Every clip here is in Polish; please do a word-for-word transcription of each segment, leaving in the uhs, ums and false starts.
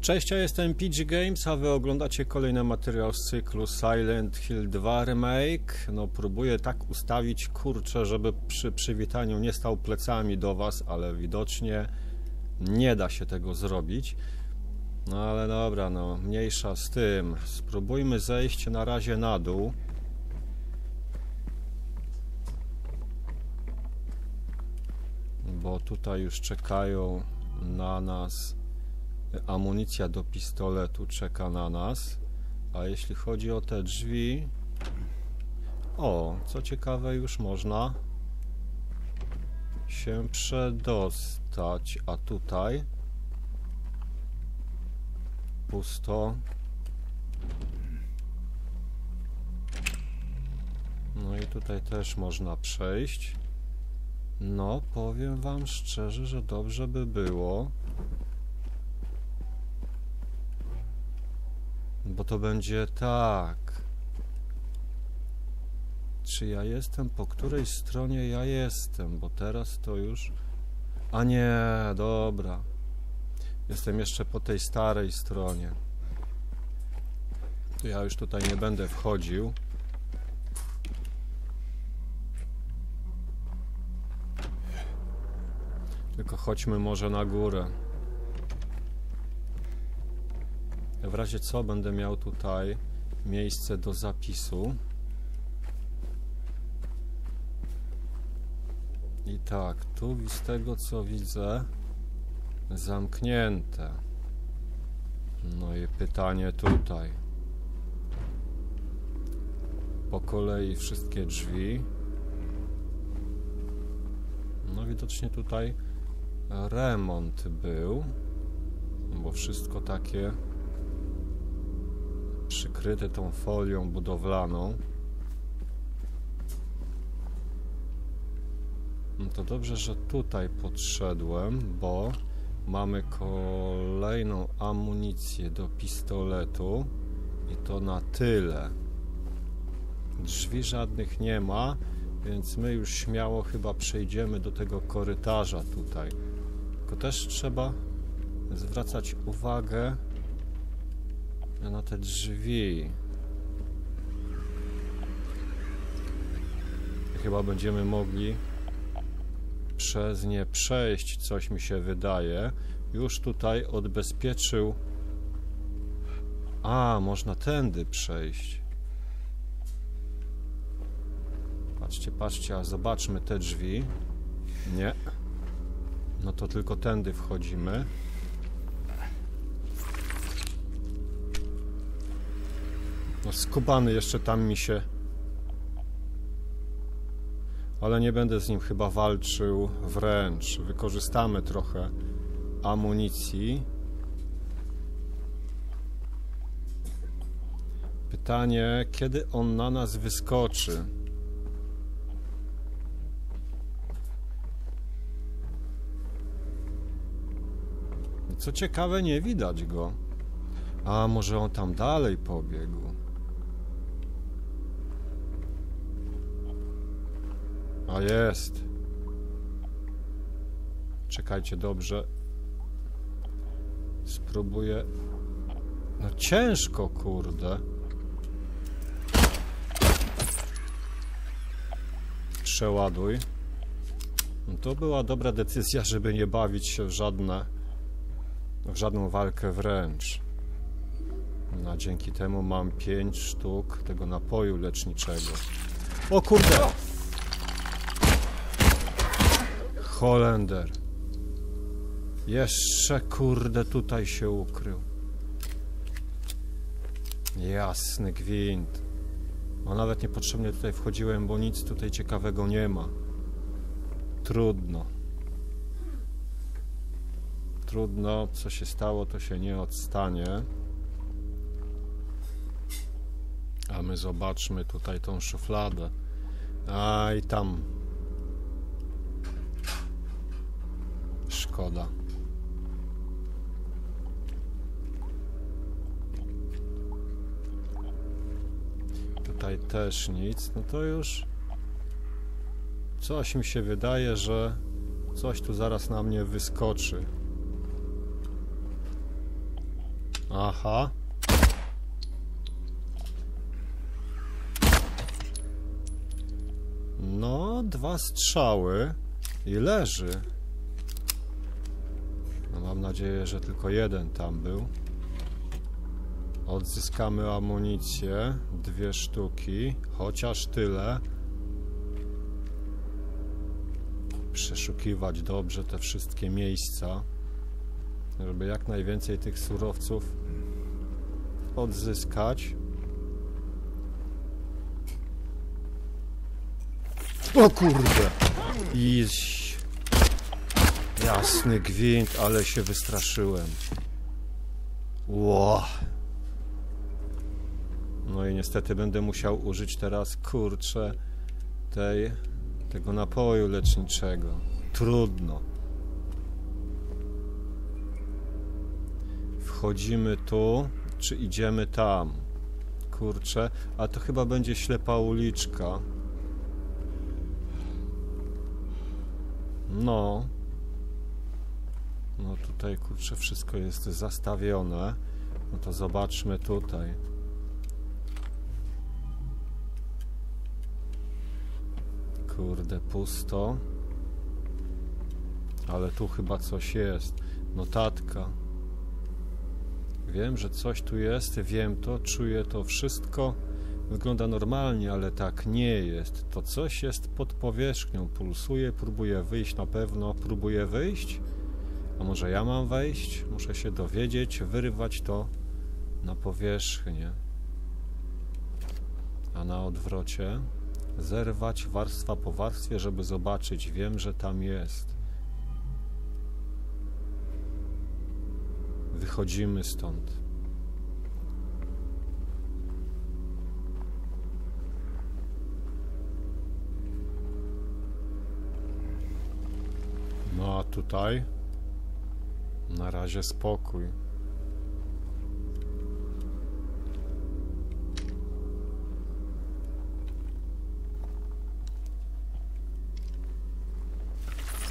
Cześć, ja jestem P G Games, a wy oglądacie kolejny materiał z cyklu Silent Hill dwa Remake. No próbuję tak ustawić, kurczę, żeby przy przywitaniu nie stał plecami do was, ale widocznie nie da się tego zrobić. No ale dobra, no mniejsza z tym. Spróbujmy zejść na razie na dół. Bo tutaj już czekają na nas... Amunicja do pistoletu czeka na nas. A jeśli chodzi o te drzwi... O, co ciekawe, już można się przedostać. A tutaj... Pusto. No i tutaj też można przejść. No, powiem wam szczerze, że dobrze by było. Bo to będzie tak. Czy ja jestem? Po której stronie ja jestem? Bo teraz to już... A nie, dobra. Jestem jeszcze po tej starej stronie. Ja już tutaj nie będę wchodził. Tylko chodźmy może na górę. W razie co będę miał tutaj miejsce do zapisu. I tak, tu z tego co widzę zamknięte. No i pytanie tutaj. Po kolei wszystkie drzwi. No widocznie tutaj remont był, bo wszystko takie przykryte tą folią budowlaną. No to dobrze, że tutaj podszedłem, bo mamy kolejną amunicję do pistoletu i to na tyle. Drzwi żadnych nie ma, więc my już śmiało chyba przejdziemy do tego korytarza tutaj. Tylko też trzeba zwracać uwagę na te drzwi. Chyba będziemy mogli przez nie przejść, coś mi się wydaje. Już tutaj odbezpieczył. A, można tędy przejść. Patrzcie, patrzcie, a zobaczmy te drzwi. Nie. No to tylko tędy wchodzimy. No skubany jeszcze tam mi się... Ale nie będę z nim chyba walczył wręcz. Wykorzystamy trochę amunicji. Pytanie, kiedy on na nas wyskoczy? Co ciekawe, nie widać go. A może on tam dalej pobiegł? A jest. Czekajcie, dobrze. Spróbuję. No ciężko, kurde. Przeładuj. No to była dobra decyzja, żeby nie bawić się w żadne, w żadną walkę wręcz. No, a dzięki temu mam pięć sztuk tego napoju leczniczego. O kurde! Holender. Jeszcze kurde tutaj się ukrył. Jasny gwint. No nawet niepotrzebnie tutaj wchodziłem, bo nic tutaj ciekawego nie ma. Trudno. Trudno, co się stało, to się nie odstanie. A my zobaczmy tutaj tą szufladę. A i tam. Szkoda. Tutaj też nic. No to już... Coś mi się wydaje, że coś tu zaraz na mnie wyskoczy. Aha. No, dwa strzały i leży. No, mam nadzieję, że tylko jeden tam był. Odzyskamy amunicję, dwie sztuki, chociaż tyle. Przeszukiwać dobrze te wszystkie miejsca, żeby jak najwięcej tych surowców odzyskać. O kurde! Iś. Jasny gwint, ale się wystraszyłem. Ło. No i niestety będę musiał użyć teraz, kurczę, tej, tego napoju leczniczego. Trudno. Wchodzimy tu, czy idziemy tam? Kurczę, a to chyba będzie ślepa uliczka. No. No tutaj, kurczę, wszystko jest zastawione. No to zobaczmy tutaj. Kurde, pusto. Ale tu chyba coś jest. Notatka. Wiem, że coś tu jest. Wiem to, czuję to wszystko. Wygląda normalnie, ale tak nie jest. To coś jest pod powierzchnią. Pulsuje, próbuje wyjść na pewno. Próbuje wyjść? A może ja mam wejść? Muszę się dowiedzieć, wyrywać to na powierzchnię. A na odwrocie? Zerwać warstwa po warstwie, żeby zobaczyć. Wiem, że tam jest. Wychodzimy stąd. No a tutaj na razie spokój.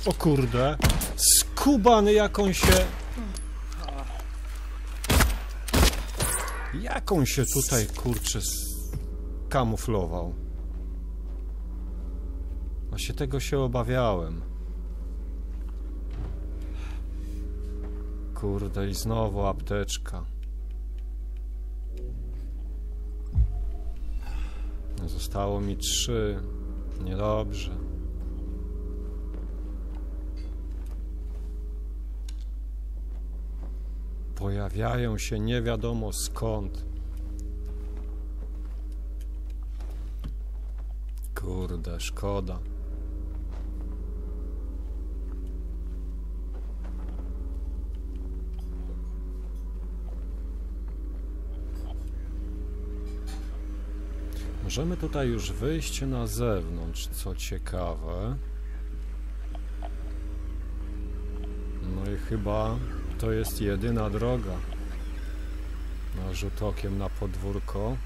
O kurde, skubany jaką się... Jaką się tutaj, kurczę, skamuflował. Właśnie tego się obawiałem. Kurde, i znowu apteczka. Zostało mi trzy. Niedobrze. Pojawiają się nie wiadomo skąd. Kurde, szkoda. Możemy tutaj już wyjść na zewnątrz, co ciekawe. No i chyba to jest jedyna droga. No, rzut okiem na podwórko.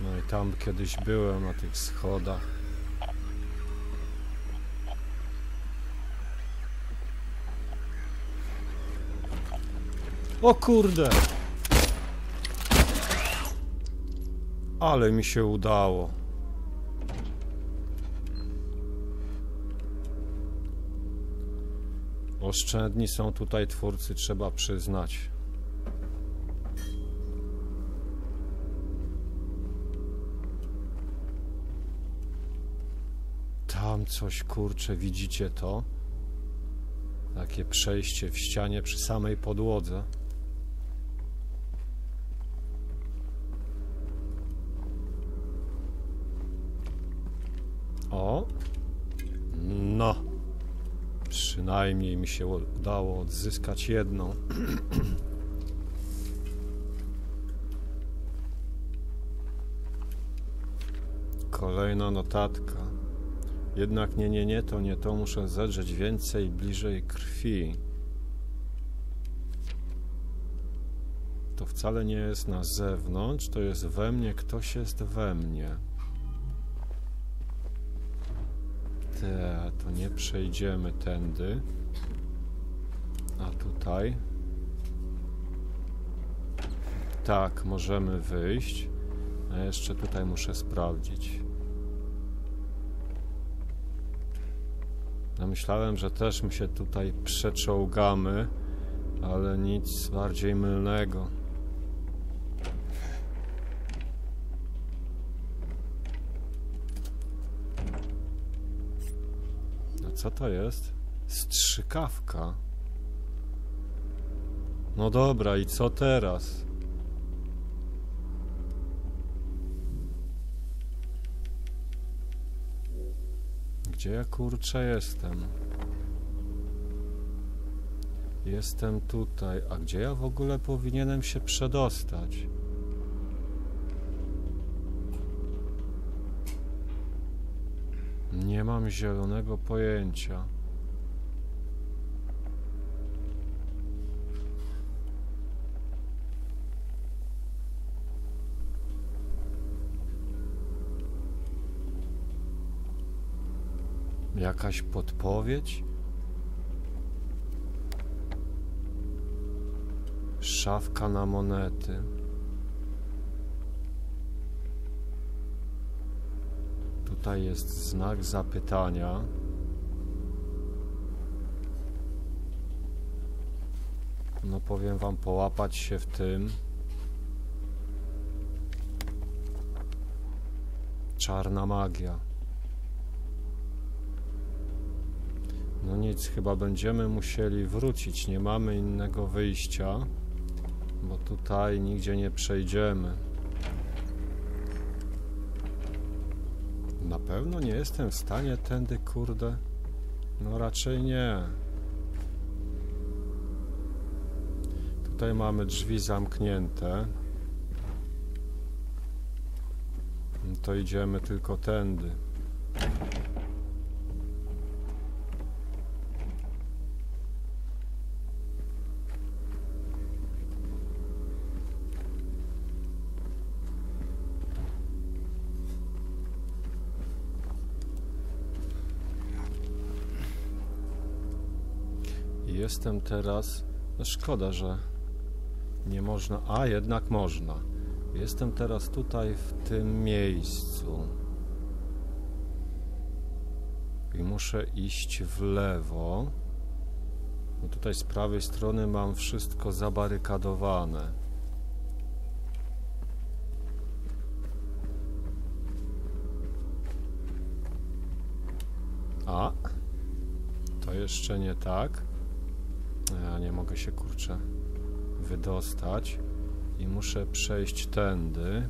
No i tam kiedyś byłem na tych schodach. O kurde! Ale mi się udało. Oszczędni są tutaj twórcy, trzeba przyznać. Tam coś, kurczę, widzicie to? Takie przejście w ścianie przy samej podłodze. O! No! Przynajmniej mi się udało odzyskać jedną. Kolejna notatka. Jednak nie, nie, nie, to nie to. Muszę zedrzeć więcej bliżej krwi. To wcale nie jest na zewnątrz, to jest we mnie. Ktoś jest we mnie. To nie przejdziemy tędy. A tutaj? tak, możemy wyjść. A jeszcze tutaj muszę sprawdzić. Ja myślałem, że też my się tutaj przeczołgamy, ale nic bardziej mylnego. A co to jest? Strzykawka. No dobra, i co teraz? Gdzie ja kurczę jestem? Jestem tutaj, a gdzie ja w ogóle powinienem się przedostać? Nie mam zielonego pojęcia. Jakaś podpowiedź? Szafka na monety. Tutaj jest znak zapytania. No powiem wam, połapać się w tym. Czarna magia. No nic, chyba będziemy musieli wrócić, nie mamy innego wyjścia, bo tutaj nigdzie nie przejdziemy. Na pewno nie jestem w stanie tędy, kurde. No raczej nie. Tutaj mamy drzwi zamknięte. No to idziemy tylko tędy. Jestem teraz... No szkoda, że nie można... A, jednak można. Jestem teraz tutaj, w tym miejscu. I muszę iść w lewo. Bo tutaj z prawej strony mam wszystko zabarykadowane. A, to jeszcze nie tak. Ja nie mogę się, kurczę, wydostać i muszę przejść tędy.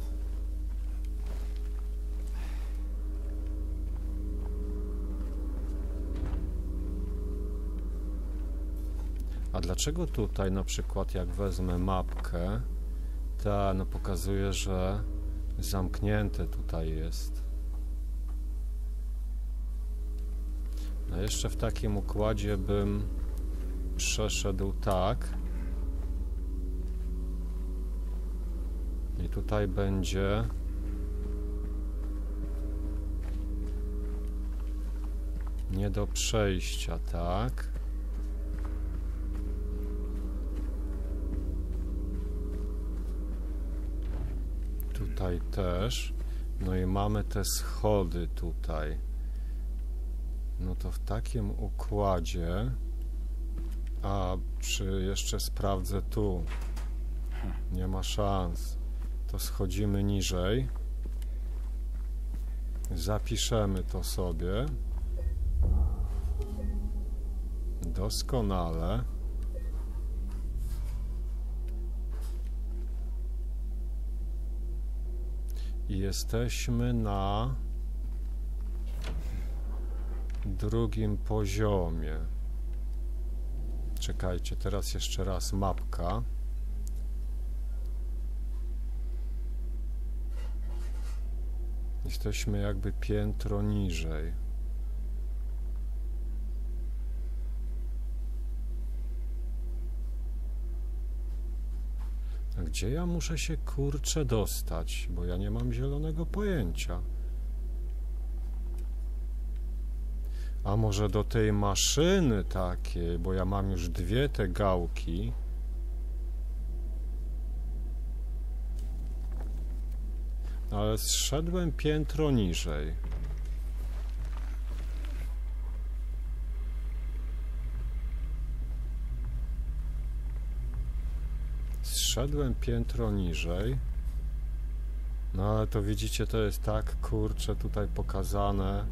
A dlaczego tutaj na przykład, jak wezmę mapkę, ta no pokazuje, że zamknięte tutaj jest. No jeszcze w takim układzie bym przeszedł tak i tutaj będzie nie do przejścia, tak? Tutaj też, no i mamy te schody tutaj. No to w takim układzie. A, czy jeszcze sprawdzę tu? Nie ma szans. To schodzimy niżej. Zapiszemy to sobie. Doskonale. I jesteśmy na drugim poziomie. Czekajcie, teraz jeszcze raz mapka. Jesteśmy jakby piętro niżej. A gdzie ja muszę się, kurczę, dostać? Bo ja nie mam zielonego pojęcia. A może do tej maszyny takiej, bo ja mam już dwie te gałki. Ale zszedłem piętro niżej. Zszedłem piętro niżej. No ale to widzicie, to jest tak, kurczę, tutaj pokazane.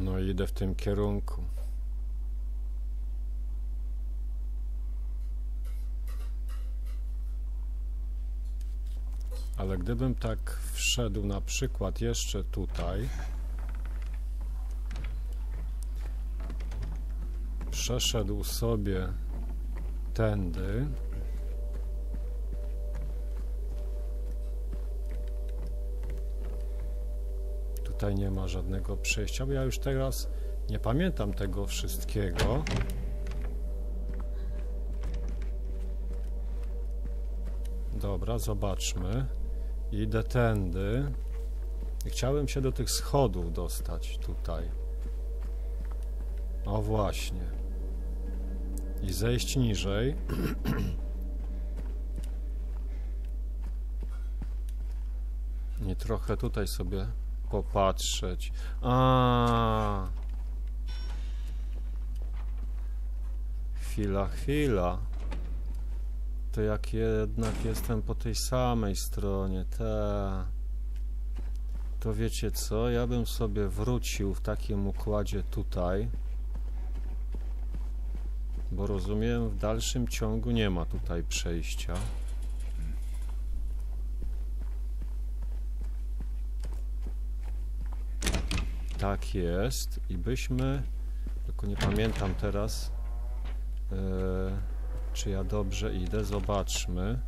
No i idę w tym kierunku. Ale gdybym tak wszedł na przykład jeszcze tutaj, przeszedł sobie tędy, tutaj nie ma żadnego przejścia, bo ja już teraz nie pamiętam tego wszystkiego. Dobra, zobaczmy. Idę tędy. Chciałem się do tych schodów dostać tutaj. O właśnie. I zejść niżej. I trochę tutaj sobie popatrzeć. A. Chwila, chwila. To jak jednak jestem po tej samej stronie, ta. To wiecie co? Ja bym sobie wrócił w takim układzie tutaj. Bo rozumiem, w dalszym ciągu nie ma tutaj przejścia. Tak jest i byśmy, tylko nie pamiętam teraz, yy, czy ja dobrze idę, zobaczmy,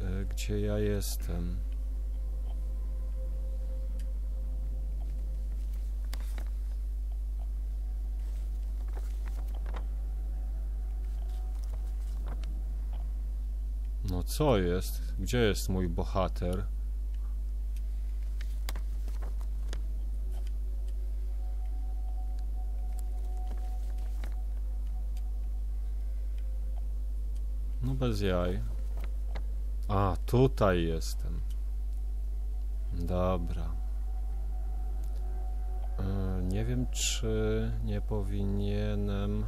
yy, gdzie ja jestem. No co jest? Gdzie jest mój bohater? No bez jaj. A, tutaj jestem. Dobra. Yy, nie wiem, czy nie powinienem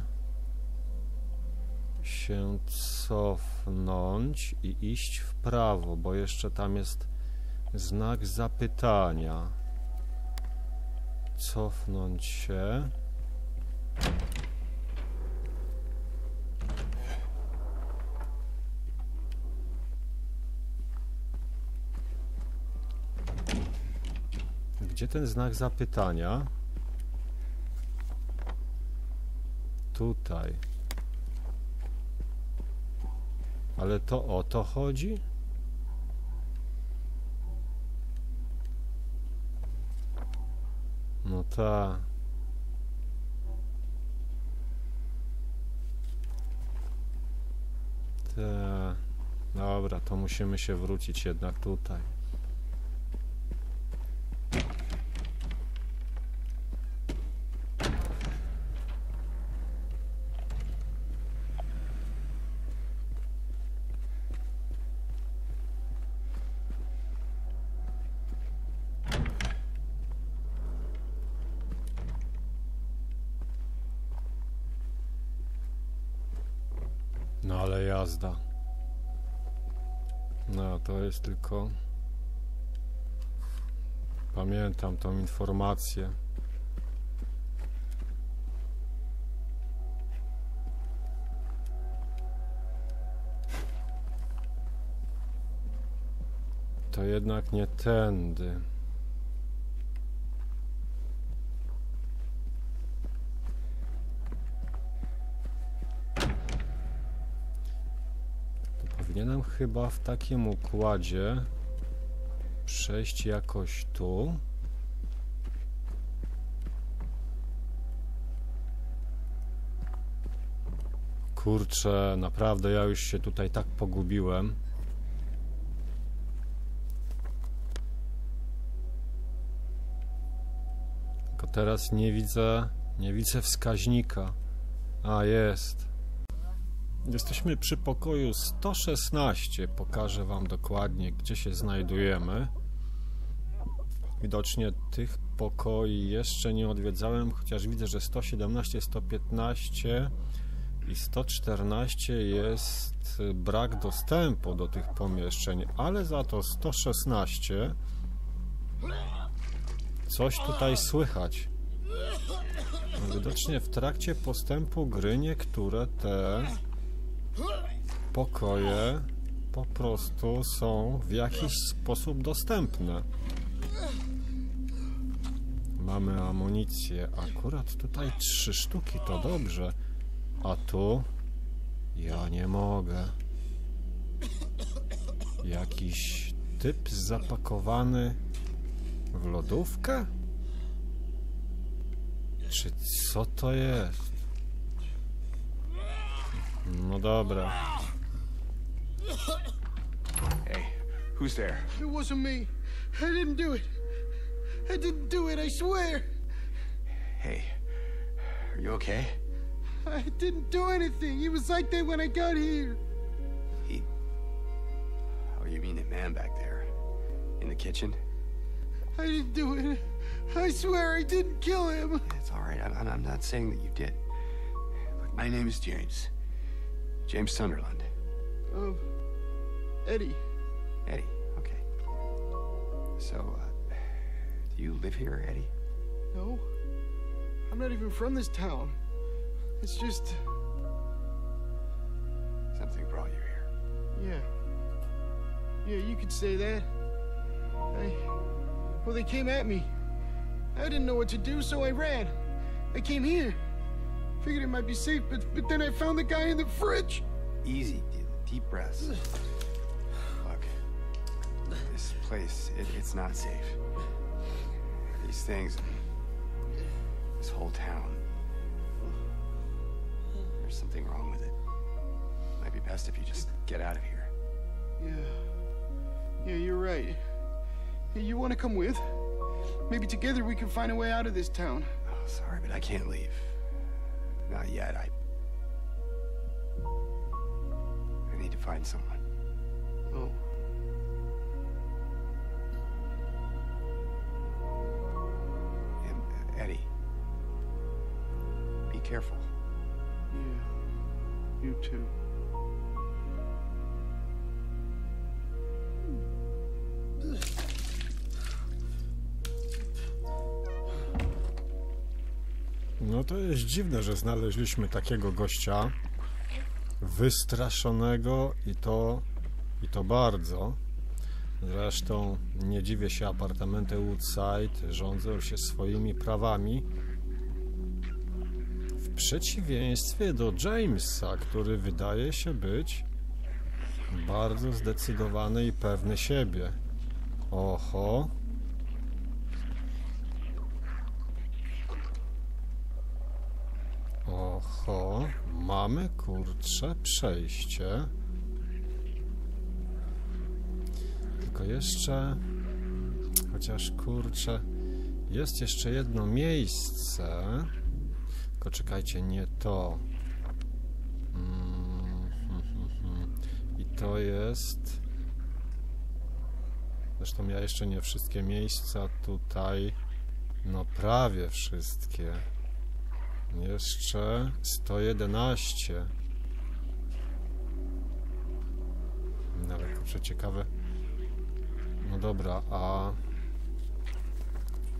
się cofnąć i iść w prawo, bo jeszcze tam jest znak zapytania. Cofnąć się. Gdzie ten znak zapytania? Tutaj. Ale to o to chodzi? No ta. Ta. Dobra, to musimy się wrócić jednak tutaj. No ale jazda. No to jest tylko... Pamiętam tą informację. To jednak nie tędy. Powinienem chyba w takim układzie przejść jakoś tu. Kurczę, naprawdę ja już się tutaj tak pogubiłem. Tylko teraz nie widzę, nie widzę wskaźnika. A, jest. Jesteśmy przy pokoju sto szesnaście. Pokażę wam dokładnie, gdzie się znajdujemy. Widocznie tych pokoi jeszcze nie odwiedzałem, chociaż widzę, że sto siedemnaście, sto piętnaście... i sto czternaście jest brak dostępu do tych pomieszczeń, ale za to sto szesnaście coś tutaj słychać. Widocznie w trakcie postępu gry niektóre te pokoje po prostu są w jakiś sposób dostępne. Mamy amunicję, akurat tutaj trzy sztuki, to dobrze. A tu? Ja nie mogę. Jakiś typ zapakowany w lodówkę? Czy co to jest? No dobra. Hey, who's there? It wasn't me. I didn't do it. I didn't do it, I swear. Hey, are you okay? I didn't do anything. He was like that when I got here. He... Oh, you mean the man back there? In the kitchen? I didn't do it. I swear I didn't kill him. It's all right. I'm, I'm not saying that you did. Look, my name is James. James Sunderland. Um... Eddie. Eddie, okay. So, uh... do you live here, Eddie? No. I'm not even from this town. It's just... Something brought you here. Yeah. Yeah, you could say that. I... Well, they came at me. I didn't know what to do, so I ran. I came here. Figured it might be safe, but, but then I found the guy in the fridge. Easy, deep breaths. Look, this place, it, it's not safe. These things, this whole town. There's something wrong with it. Might be best if you just get out of here. Yeah. Yeah, you're right. Hey, you want to come with? Maybe together we can find a way out of this town. Oh, sorry, but I can't leave. Not yet. I... I need to find someone. Oh. And, uh, Eddie. Be careful. Yeah, you too. No to jest dziwne, że znaleźliśmy takiego gościa wystraszonego i to i to bardzo. Zresztą nie dziwię się, apartamenty Woodside rządzą się swoimi prawami. W przeciwieństwie do Jamesa, który wydaje się być bardzo zdecydowany i pewny siebie. Oho. Oho. Mamy, kurczę, przejście. Tylko jeszcze... Chociaż, kurczę, jest jeszcze jedno miejsce... Tylko czekajcie, nie to. I to jest... Zresztą ja jeszcze nie wszystkie miejsca tutaj... No prawie wszystkie. Jeszcze sto jedenaście. Nawet kurczę, ciekawe. No dobra, a...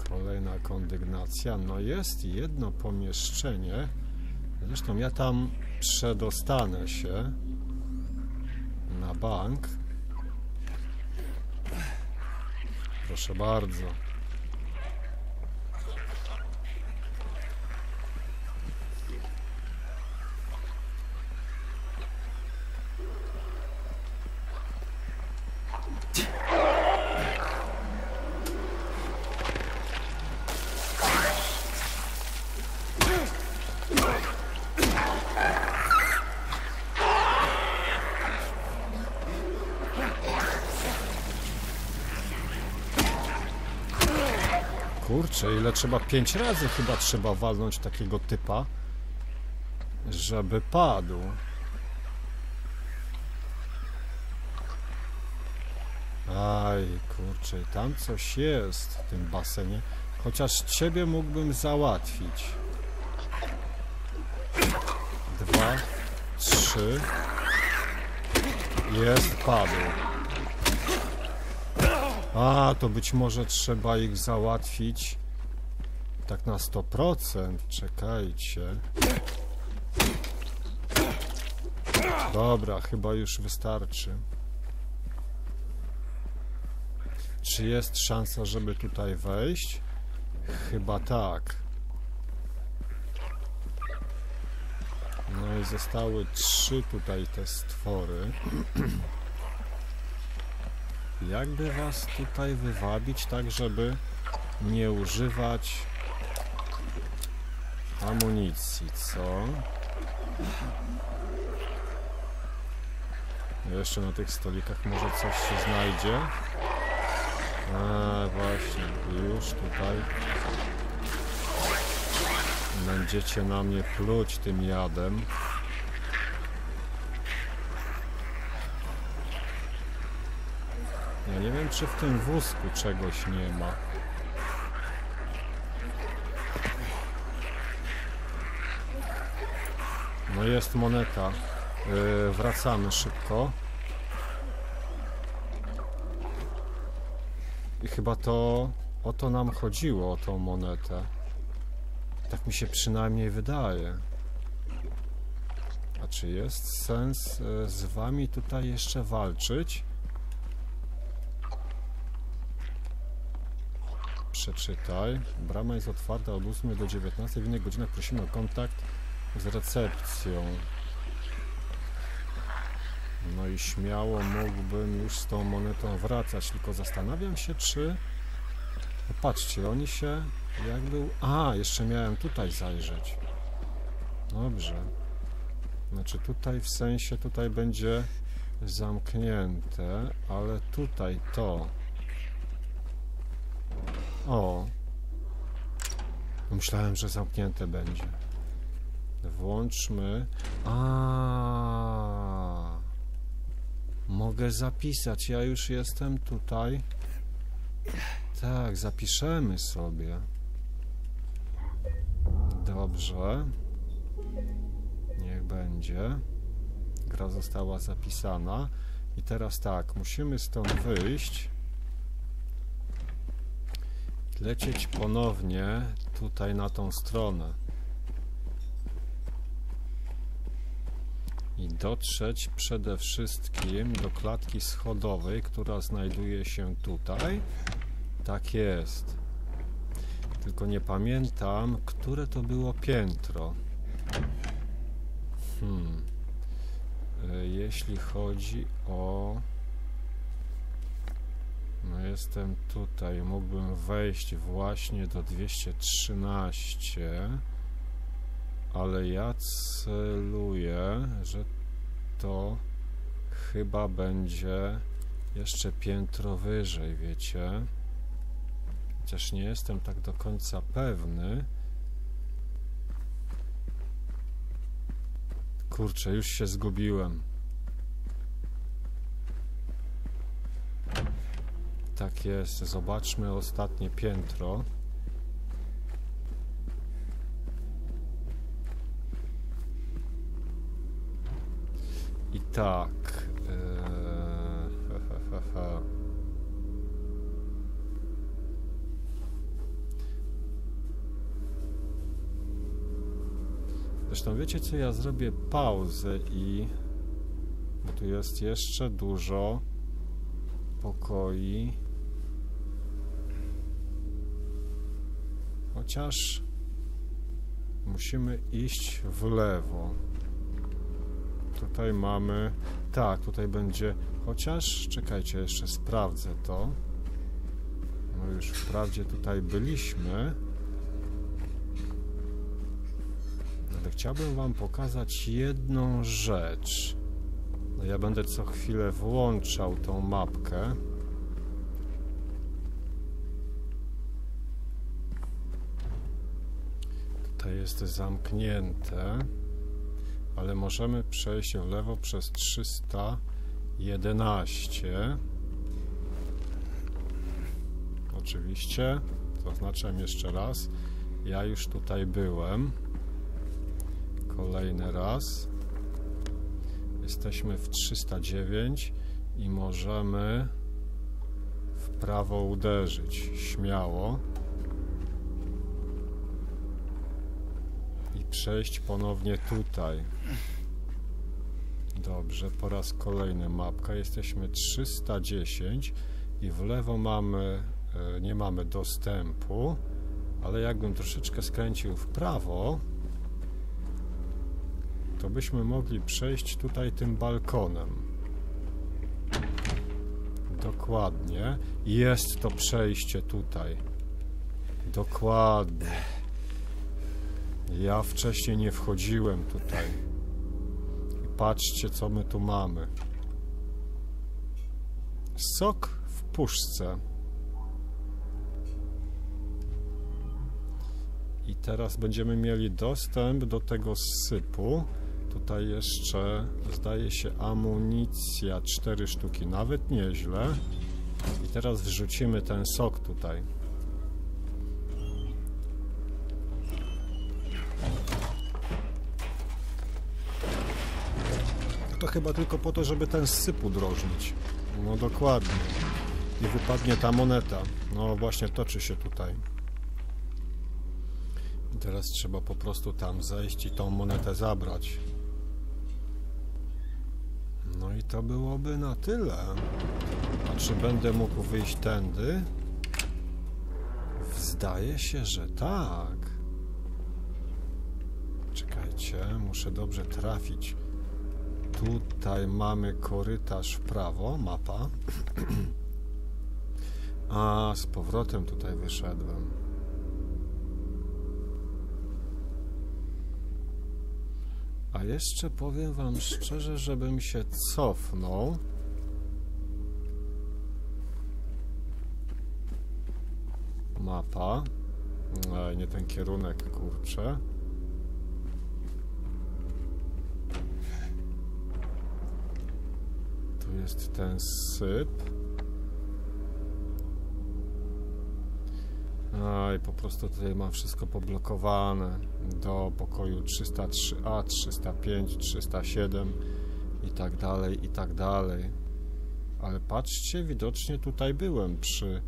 Kolejna kondygnacja. No jest jedno pomieszczenie. Zresztą ja tam przedostanę się na bank. Proszę bardzo. Kurczę, ile trzeba? Pięć razy chyba trzeba walnąć takiego typa, żeby padł. Aj, kurczę, tam coś jest w tym basenie. Chociaż ciebie mógłbym załatwić. Dwa, trzy. Jest, padł. A, to być może trzeba ich załatwić tak na sto procent. Czekajcie. Dobra, chyba już wystarczy. Czy jest szansa, żeby tutaj wejść? Chyba tak. No i zostały trzy tutaj te stwory. Jakby was tutaj wywabić, tak żeby nie używać amunicji, co? Jeszcze na tych stolikach może coś się znajdzie. A właśnie, już tutaj będziecie na mnie pluć tym jadem. Ja nie wiem, czy w tym wózku czegoś nie ma. No jest moneta. Yy, wracamy szybko. I chyba to o to nam chodziło, o tą monetę. Tak mi się przynajmniej wydaje. A czy jest sens z wami tutaj jeszcze walczyć? Przeczytaj. Brama jest otwarta od ósmej do dziewiętnastej. W innych godzinach prosimy o kontakt z recepcją. No i śmiało mógłbym już z tą monetą wracać, tylko zastanawiam się, czy... No patrzcie, oni się jakby... A, jeszcze miałem tutaj zajrzeć. Dobrze. Znaczy tutaj w sensie, tutaj będzie zamknięte, ale tutaj to... O! Myślałem, że zamknięte będzie. Włączmy... A. Mogę zapisać, ja już jestem tutaj. Tak, zapiszemy sobie. Dobrze. Niech będzie. Gra została zapisana. I teraz tak, musimy stąd wyjść. Lecieć ponownie tutaj na tą stronę. I dotrzeć przede wszystkim do klatki schodowej, która znajduje się tutaj. Tak jest. Tylko nie pamiętam, które to było piętro. Hmm. Jeśli chodzi o... No jestem tutaj, mógłbym wejść właśnie do dwieście trzynaście. Ale ja celuję, że to chyba będzie jeszcze piętro wyżej, wiecie? Chociaż nie jestem tak do końca pewny. Kurczę, już się zgubiłem. Tak jest, zobaczmy ostatnie piętro. I tak. Yy, he, he, he, he. Zresztą wiecie co, ja zrobię pauzę i... Bo tu jest jeszcze dużo pokoi. Chociaż musimy iść w lewo. Tutaj mamy... Tak, tutaj będzie... Chociaż... Czekajcie, jeszcze sprawdzę to. No już wprawdzie tutaj byliśmy. Ale chciałbym wam pokazać jedną rzecz. No ja będę co chwilę włączał tą mapkę. tutaj jest zamknięte, ale możemy przejść w lewo przez trzysta jedenaście. Oczywiście, zaznaczam jeszcze raz, ja już tutaj byłem. Kolejny raz. Jesteśmy w trzysta dziewięć i możemy w prawo uderzyć, śmiało. I przejść ponownie tutaj. Dobrze, po raz kolejny mapka. Jesteśmy trzysta dziesięć i w lewo mamy, nie mamy dostępu, ale jakbym troszeczkę skręcił w prawo, to byśmy mogli przejść tutaj tym balkonem. Dokładnie. Jest to przejście tutaj. Dokładnie. Ja wcześniej nie wchodziłem tutaj. I patrzcie, co my tu mamy. Sok w puszce. I teraz będziemy mieli dostęp do tego sypu. Tutaj jeszcze, zdaje się, amunicja, cztery sztuki, nawet nieźle. I teraz wrzucimy ten sok tutaj. To chyba tylko po to, żeby ten syp udrożnić. No dokładnie. I wypadnie ta moneta. No właśnie, toczy się tutaj. I teraz trzeba po prostu tam zejść i tą monetę zabrać. No i to byłoby na tyle. A czy będę mógł wyjść tędy? Zdaje się, że tak. Czekajcie, muszę dobrze trafić. Tutaj mamy korytarz w prawo, mapa. A z powrotem tutaj wyszedłem. A jeszcze powiem wam szczerze, żebym się cofnął. Mapa. E, nie ten kierunek, kurczę. Tu jest ten syp. A, i po prostu tutaj mam wszystko poblokowane do pokoju trzysta trzy A, trzysta pięć, trzysta siedem i tak dalej, i tak dalej. Ale patrzcie, widocznie tutaj byłem przy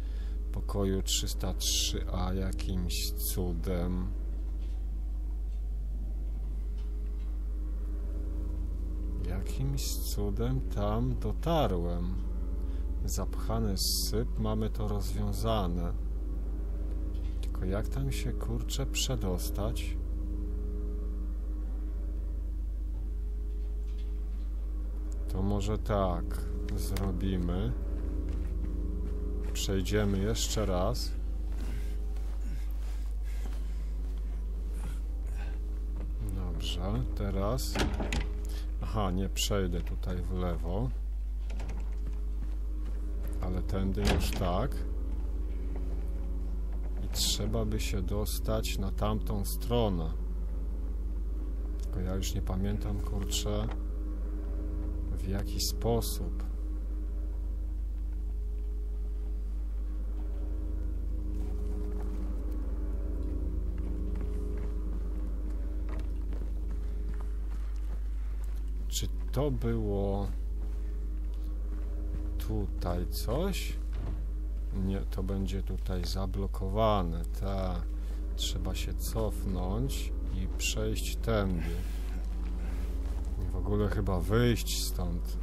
pokoju trzysta trzy A jakimś cudem. Jakimś cudem tam dotarłem. Zapchany syp, mamy to rozwiązane. Jak tam się, kurczę, przedostać? To może tak zrobimy. Przejdziemy jeszcze raz. Dobrze, teraz... Aha, nie przejdę tutaj w lewo. Ale tędy już tak. Trzeba by się dostać na tamtą stronę. Tylko ja już nie pamiętam, kurczę, w jaki sposób. Czy to było tutaj coś? Nie, to będzie tutaj zablokowane. Ta, trzeba się cofnąć i przejść tędy. W ogóle chyba wyjść stąd.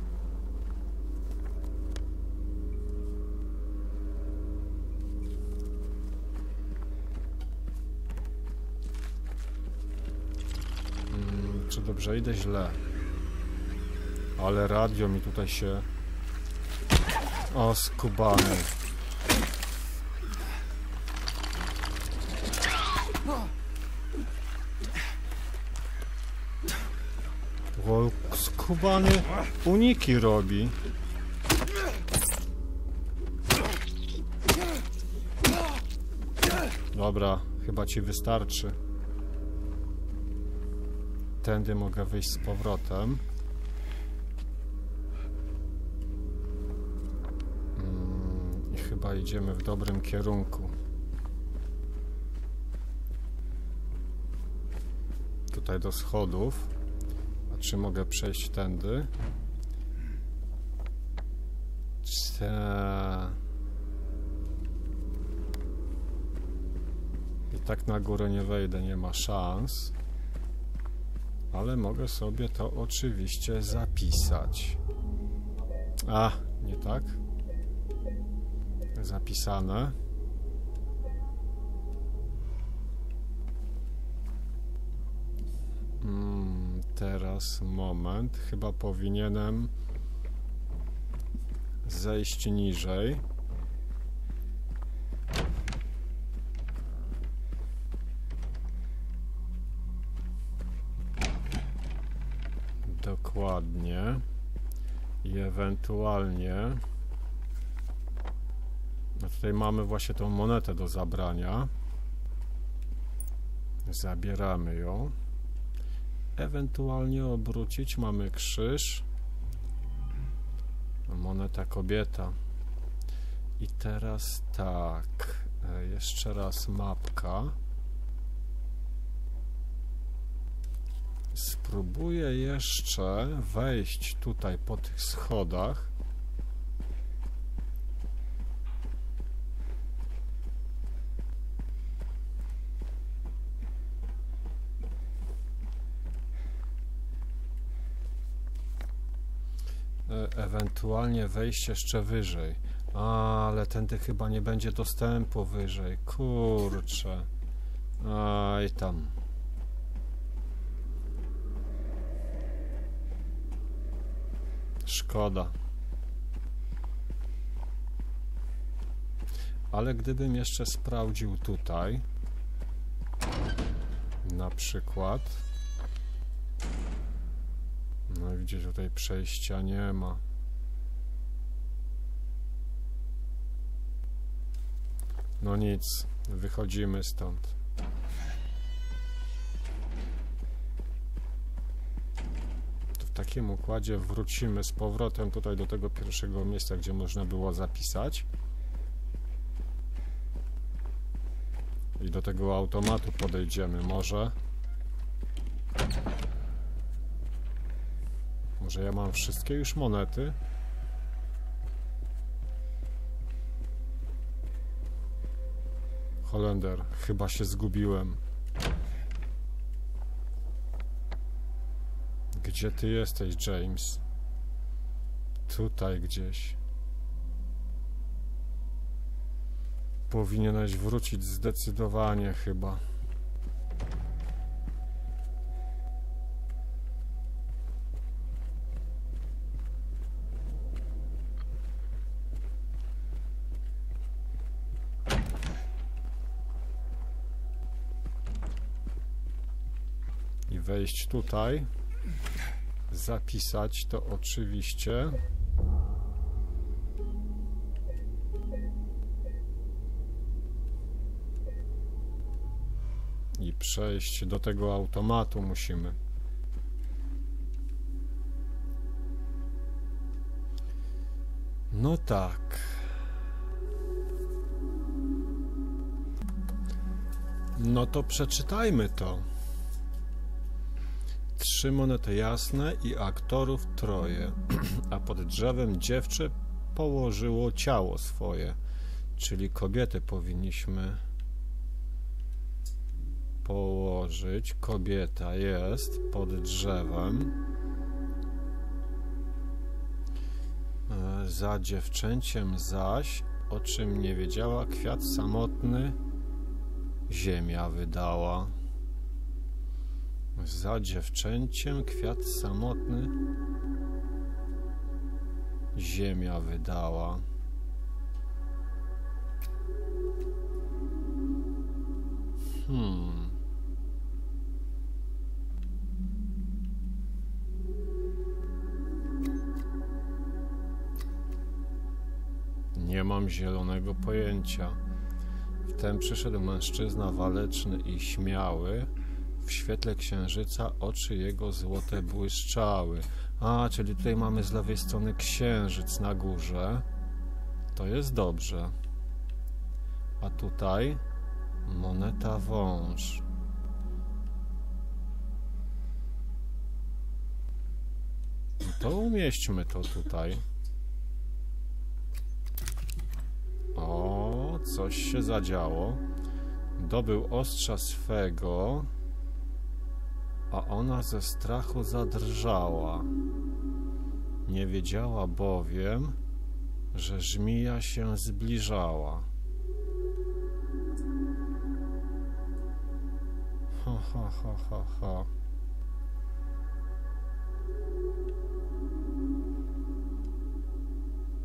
Hmm, czy dobrze idę? Źle. Ale radio mi tutaj się... O, skubany. Skubany uniki robi. Dobra, chyba ci wystarczy. tędy mogę wyjść z powrotem. I chyba idziemy w dobrym kierunku. Tutaj do schodów. A czy mogę przejść tędy? Ta... I tak na górę nie wejdę, nie ma szans. Ale mogę sobie to oczywiście zapisać. A, nie tak? Zapisane. Mm, teraz moment. Chyba powinienem zejść niżej. Dokładnie. I ewentualnie... No tutaj mamy właśnie tą monetę do zabrania. Zabieramy ją. Ewentualnie obrócić. Mamy krzyż. Moneta kobieta. I teraz tak. Jeszcze raz mapka. Spróbuję jeszcze wejść tutaj po tych schodach. Ewentualnie wejść jeszcze wyżej. A, ale tędy chyba nie będzie dostępu wyżej. Kurczę. A, i tam. Szkoda. Ale gdybym jeszcze sprawdził tutaj, na przykład. No widzicie, tutaj przejścia nie ma. No nic, wychodzimy stąd. To w takim układzie wrócimy z powrotem tutaj do tego pierwszego miejsca, gdzie można było zapisać. I do tego automatu podejdziemy może. Może ja mam wszystkie już monety? Holender, chyba się zgubiłem. Gdzie ty jesteś, James? Tutaj gdzieś. Powinieneś wrócić zdecydowanie chyba. Wejść tutaj, zapisać to oczywiście. I przejść do tego automatu musimy. No tak. No to przeczytajmy to. Trzy monety jasne i aktorów troje, a pod drzewem dziewczę położyło ciało swoje, czyli kobiety powinniśmy położyć. Kobieta jest pod drzewem. Za dziewczęciem zaś, o czym nie wiedziała, kwiat samotny ziemia wydała. Za dziewczęciem kwiat samotny ziemia wydała. Hmm. Nie mam zielonego pojęcia. Wtem przyszedł mężczyzna waleczny i śmiały, W świetle księżyca oczy jego złote błyszczały. A, czyli tutaj mamy z lewej strony księżyc na górze. To jest dobrze. A tutaj moneta wąż. To umieśćmy to tutaj. O, coś się zadziało. Dobył ostrza swego, a ona ze strachu zadrżała. Nie wiedziała bowiem, że żmija się zbliżała. Ha, ha, ha, ha, ha.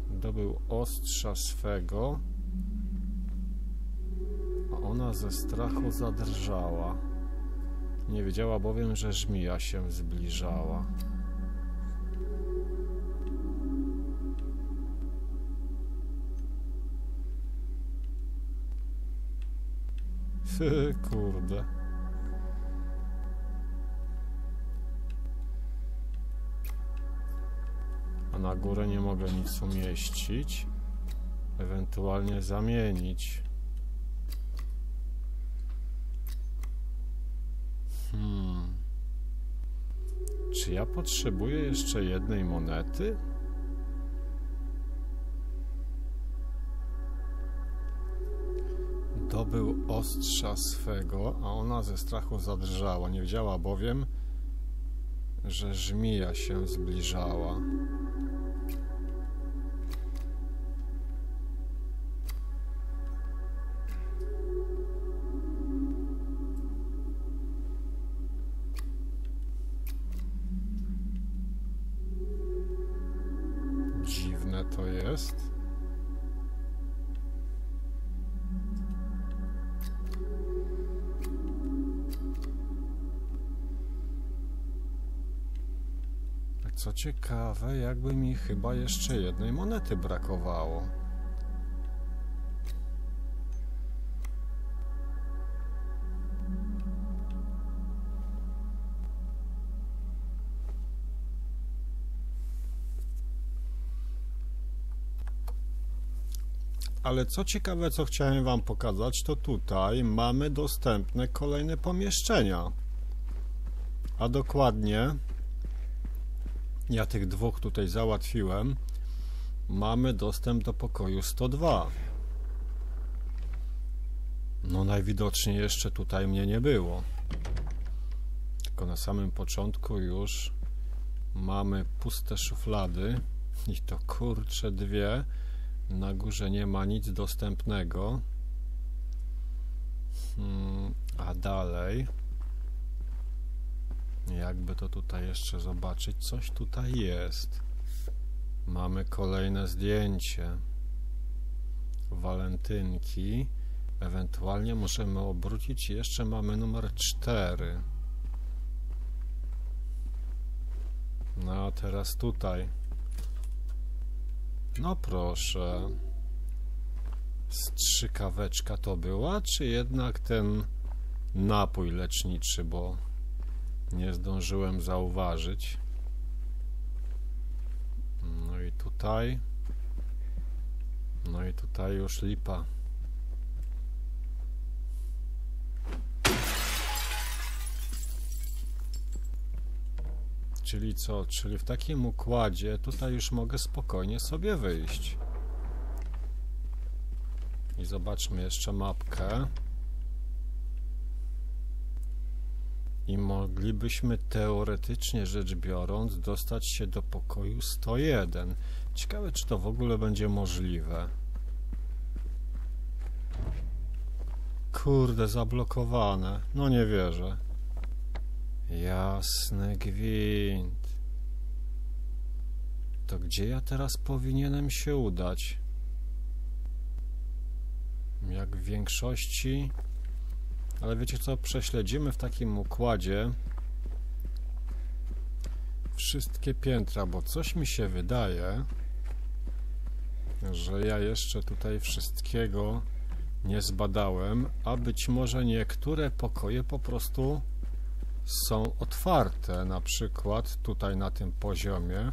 Dobył ostrza swego, a ona ze strachu zadrżała. Nie wiedziała bowiem, że żmija się zbliżała. Kurde. A na górę nie mogę nic umieścić, ewentualnie zamienić. Hmm. Czy ja potrzebuję jeszcze jednej monety? Dobył ostrza swego, a ona ze strachu zadrżała. Nie wiedziała bowiem, że żmija się zbliżała. Dziwne to jest. Co ciekawe, jakby mi chyba jeszcze jednej monety brakowało. Ale co ciekawe, co chciałem wam pokazać, to tutaj mamy dostępne kolejne pomieszczenia. A dokładnie... ja tych dwóch tutaj załatwiłem. Mamy dostęp do pokoju sto dwa. No najwidoczniej jeszcze tutaj mnie nie było. Tylko na samym początku już mamy puste szuflady. I to kurczę dwie. Na górze nie ma nic dostępnego. Hmm, a dalej... jakby to tutaj jeszcze zobaczyć, coś tutaj jest. Mamy kolejne zdjęcie walentynki, ewentualnie możemy obrócić, jeszcze mamy numer cztery. No a teraz tutaj, no proszę, strzykaweczka to była, czy jednak ten napój leczniczy, bo nie zdążyłem zauważyć. No i tutaj. No i tutaj już lipa. Czyli co? Czyli w takim układzie tutaj już mogę spokojnie sobie wyjść. I zobaczmy jeszcze mapkę. I moglibyśmy teoretycznie rzecz biorąc dostać się do pokoju sto jeden. Ciekawe, czy to w ogóle będzie możliwe. Kurde, zablokowane. No nie wierzę. Jasny gwint. To gdzie ja teraz powinienem się udać? Jak w większości... ale wiecie co, prześledzimy w takim układzie wszystkie piętra, bo coś mi się wydaje, że ja jeszcze tutaj wszystkiego nie zbadałem, a być może niektóre pokoje po prostu są otwarte, na przykład tutaj na tym poziomie.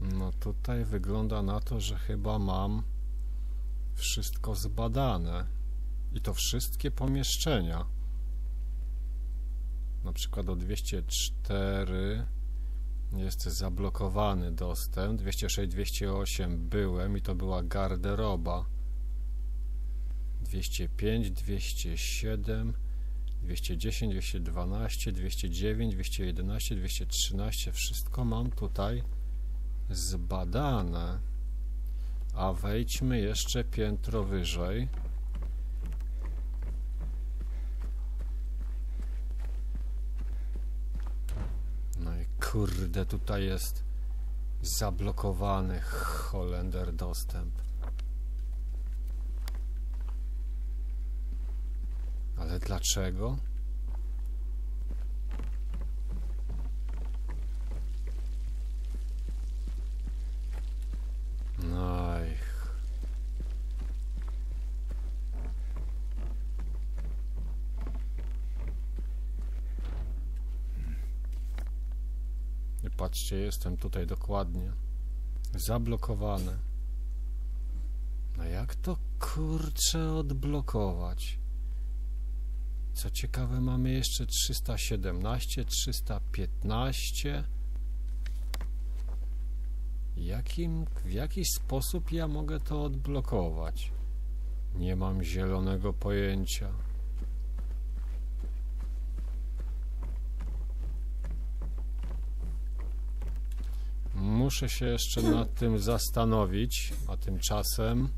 No tutaj wygląda na to, że chyba mam wszystko zbadane i to wszystkie pomieszczenia, na przykład do dwieście cztery jest zablokowany dostęp, dwieście sześć, dwieście osiem byłem i to była garderoba, dwieście pięć, dwieście siedem, dwieście dziesięć, dwieście dwanaście, dwieście dziewięć, dwieście jedenaście, dwieście trzynaście, wszystko mam tutaj zbadane. A wejdźmy jeszcze piętro wyżej. No i kurde, tutaj jest zablokowany Holender dostęp. Ale dlaczego? Patrzcie, jestem tutaj dokładnie zablokowany. No jak to kurczę odblokować? Co ciekawe, mamy jeszcze trzysta siedemnaście, trzysta piętnaście. Jakim, w jaki sposób ja mogę to odblokować? Nie mam zielonego pojęcia. Muszę się jeszcze nad tym zastanowić, a tymczasem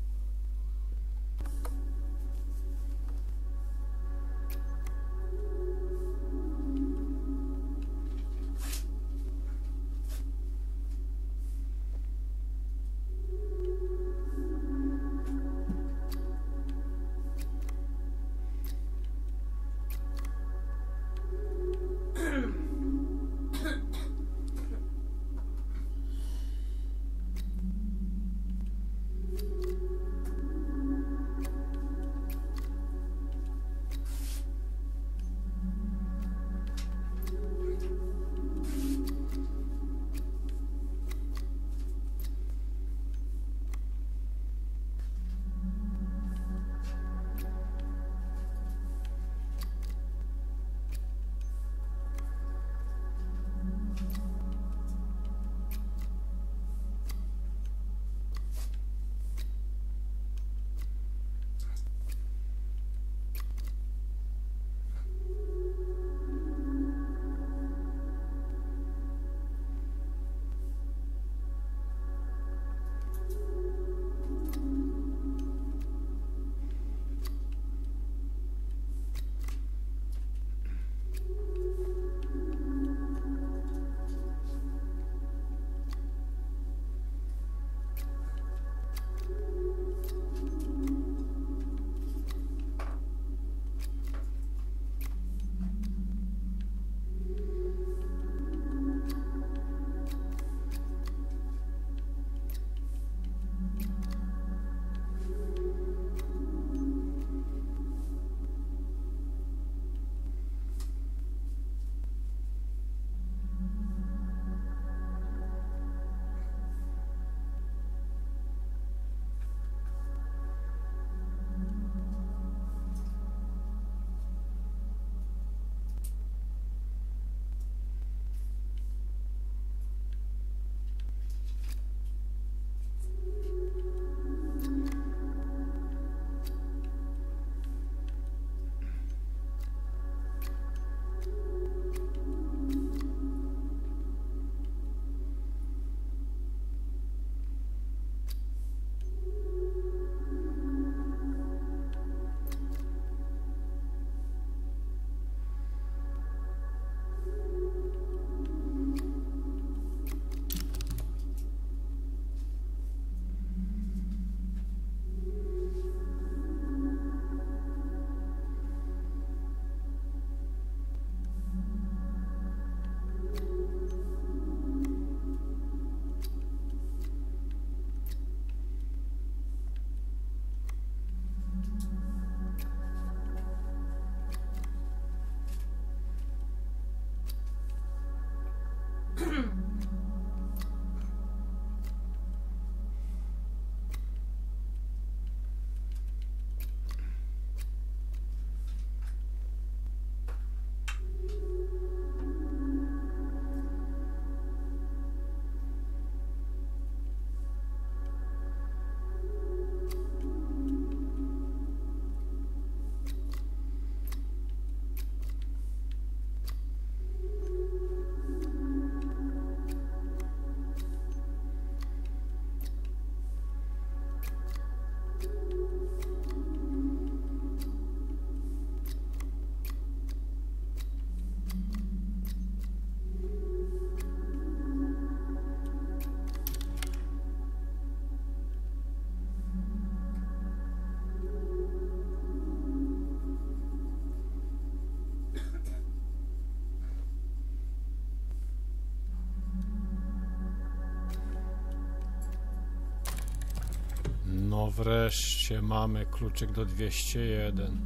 No wreszcie mamy kluczyk do dwieście jeden.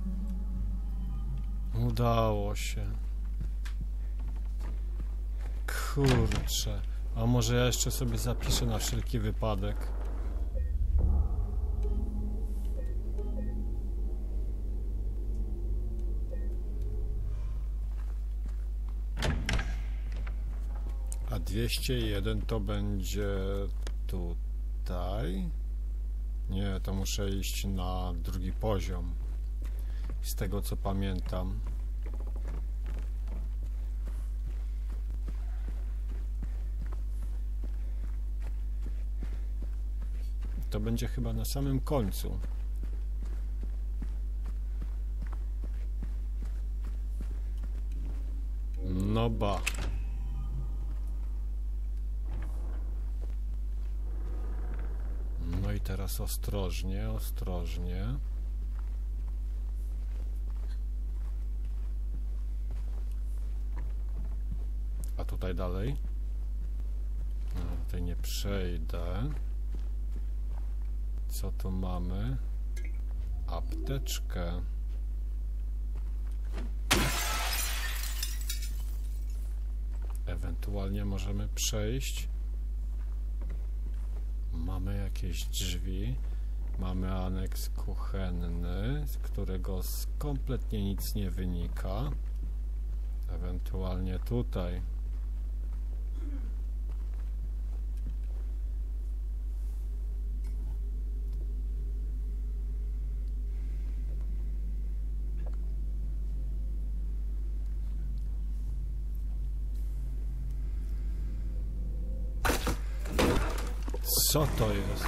Udało się. Kurczę. A może ja jeszcze sobie zapiszę na wszelki wypadek. A dwieście jeden to będzie tutaj? Nie, to muszę iść na drugi poziom. Z tego co pamiętam. To będzie chyba na samym końcu. No ba. No i teraz ostrożnie, ostrożnie. A tutaj dalej? No, tutaj nie przejdę. Co tu mamy? Apteczkę. Ewentualnie możemy przejść. Mamy jakieś drzwi. Mamy aneks kuchenny, z którego kompletnie nic nie wynika. Ewentualnie tutaj. Co to jest?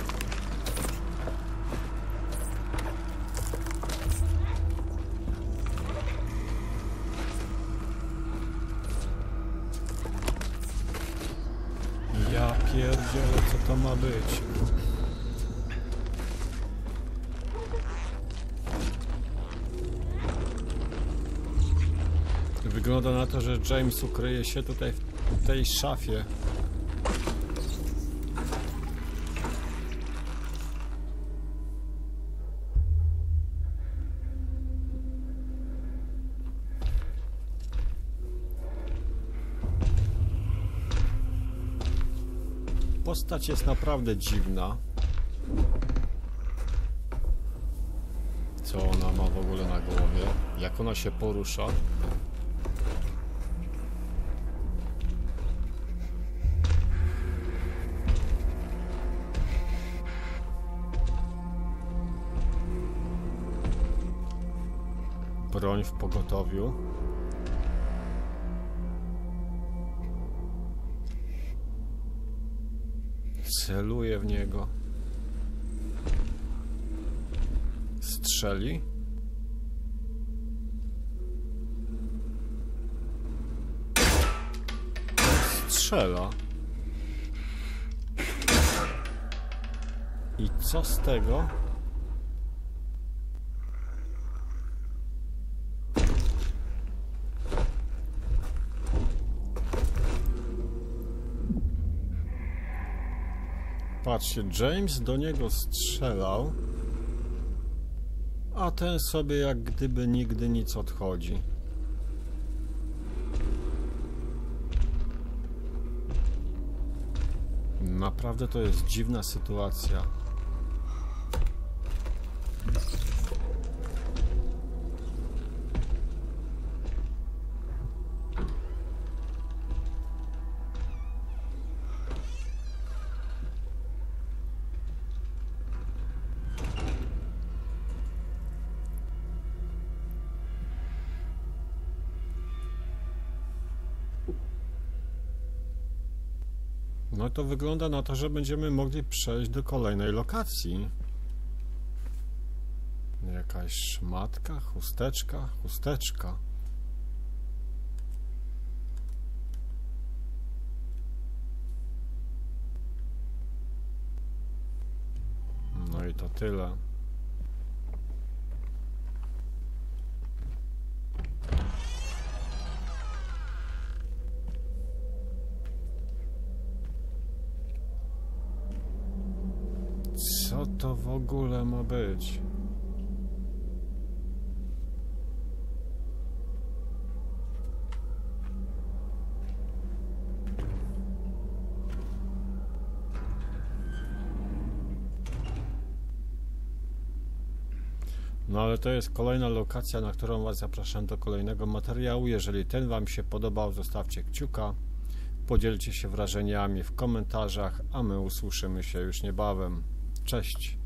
Ja pierdzielę, co to ma być? Wygląda na to, że James ukryje się tutaj w tej szafie. Postać jest naprawdę dziwna. Co ona ma w ogóle na głowie? Jak ona się porusza? Broń w pogotowiu. Celuję w niego. Strzeli? Strzela. I co z tego? Patrzcie, James do niego strzelał, a ten sobie jak gdyby nigdy nic odchodzi. Naprawdę to jest dziwna sytuacja. No to wygląda na to, że będziemy mogli przejść do kolejnej lokacji. Jakaś szmatka, chusteczka, chusteczka. No i to tyle. to w ogóle ma być? No ale to jest kolejna lokacja, na którą Was zapraszam do kolejnego materiału. Jeżeli ten Wam się podobał, zostawcie kciuka, podzielcie się wrażeniami w komentarzach, a my usłyszymy się już niebawem. Cześć!